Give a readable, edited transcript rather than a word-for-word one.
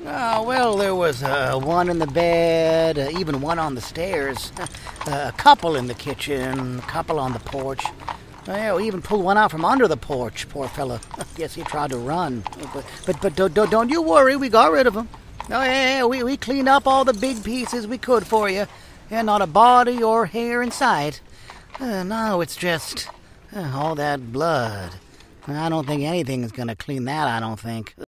Well, there was one in the bed, even one on the stairs, a couple in the kitchen, a couple on the porch. Well, even pulled one out from under the porch, poor fella. Guess he tried to run. But don't you worry, we got rid of him. Oh, yeah, we cleaned up all the big pieces we could for you. And not a body or hair in sight. Now it's just all that blood. I don't think anything's gonna clean that, I don't think.